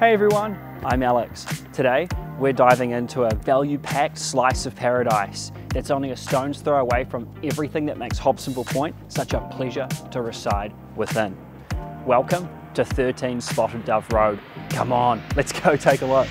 Hey everyone, I'm Alex. Today, we're diving into a value-packed slice of paradise that's only a stone's throw away from everything that makes Hobsonville Point such a pleasure to reside within. Welcome to 13 Spotted Dove Road. Come on, let's go take a look.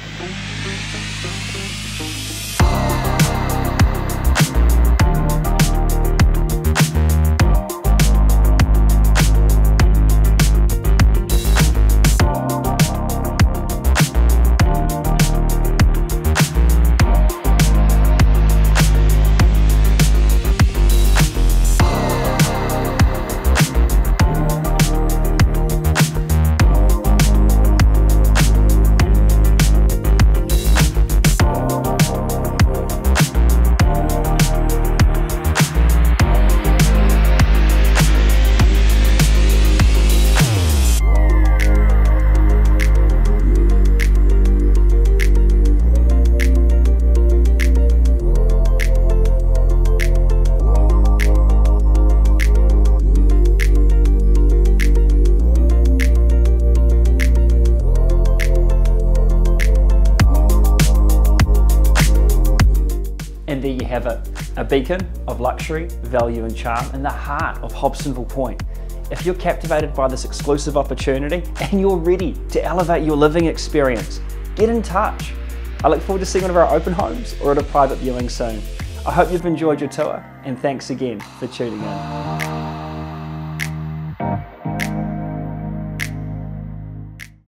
There you have it, a beacon of luxury, value and charm in the heart of Hobsonville Point. If you're captivated by this exclusive opportunity and you're ready to elevate your living experience, get in touch. I look forward to seeing one of our open homes or at a private viewing soon. I hope you've enjoyed your tour and thanks again for tuning in.